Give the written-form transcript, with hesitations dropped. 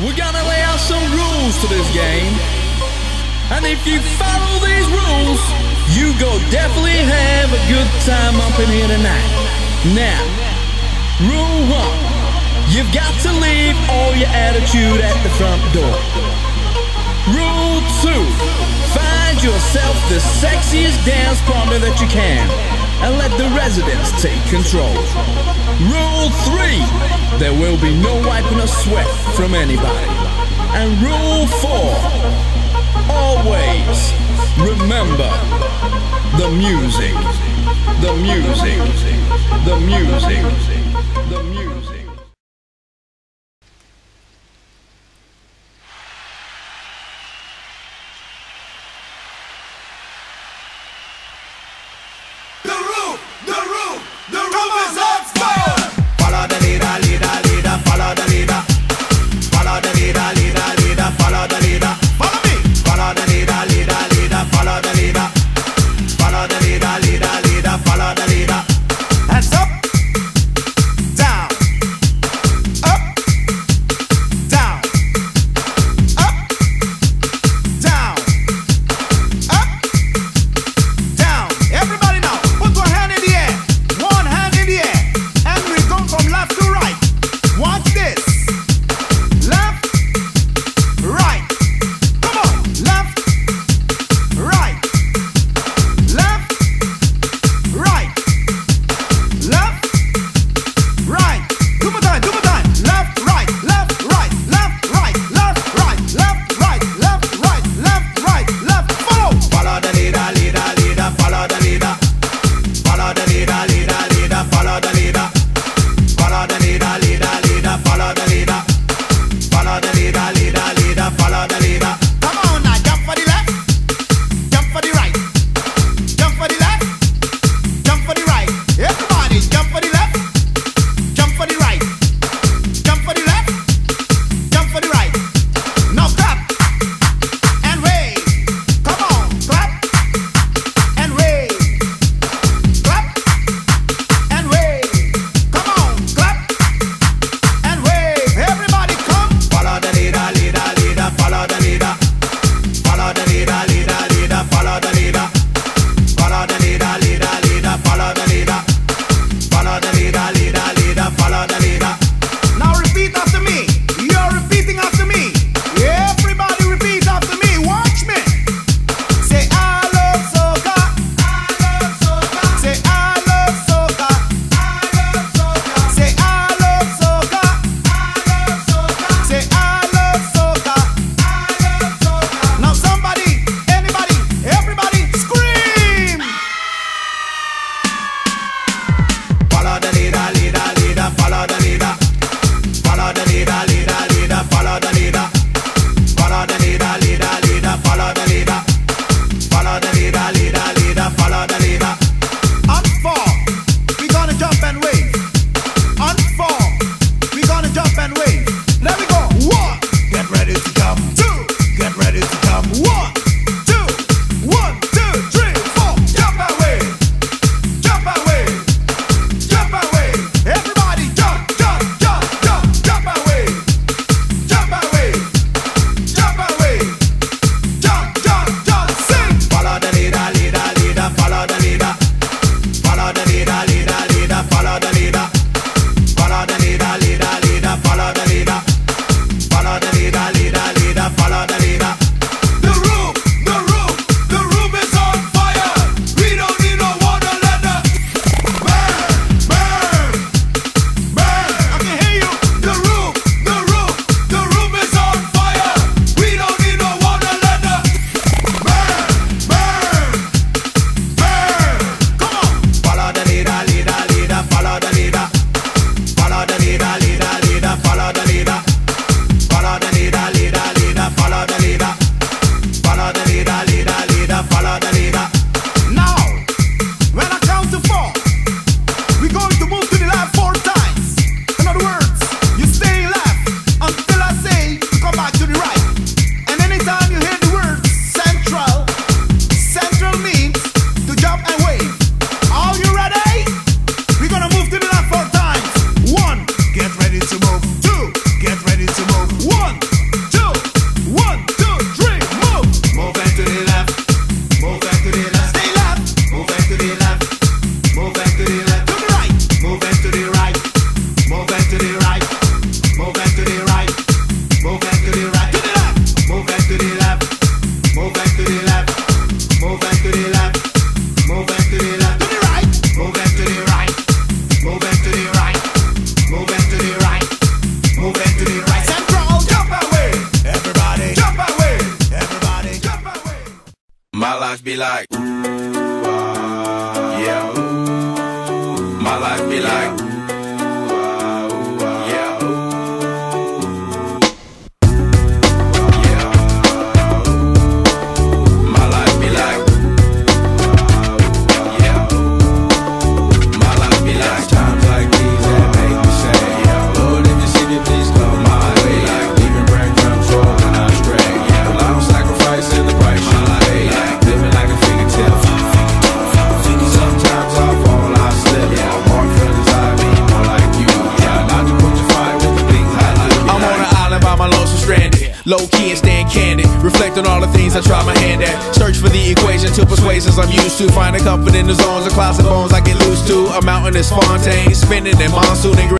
We're gonna lay out some rules to this game. And if you follow these rules, you go definitely have a good time up in here tonight. Now, rule one, you've got to leave all your attitude at the front door. Rule two, find yourself the sexiest dance partner that you can and let the residents take control. Rule three, there will be no wiping of sweat from anybody. And rule four, always remember the music, the music, the music, the music. Follow the leader, leader, follow the leader. Hands up. life be like, wow, yeah, ooh, my life be like, wow, yeah, ooh, yeah, ooh, my life be like, wow, yeah, ooh, my life be like. Times like these that make me say, yeah, Lord, if you see me, please come my way. Like leaving breadcrumbs rolling on straight, yeah, a lot of sacrifice in the price. Low-key and stand candid, reflect on all the things I try my hand at. Search for the equation to persuasions I'm used to. Finding comfort in the zones of clouds and bones I get loose to. A mountain is Fontaine, spinning in monsoon and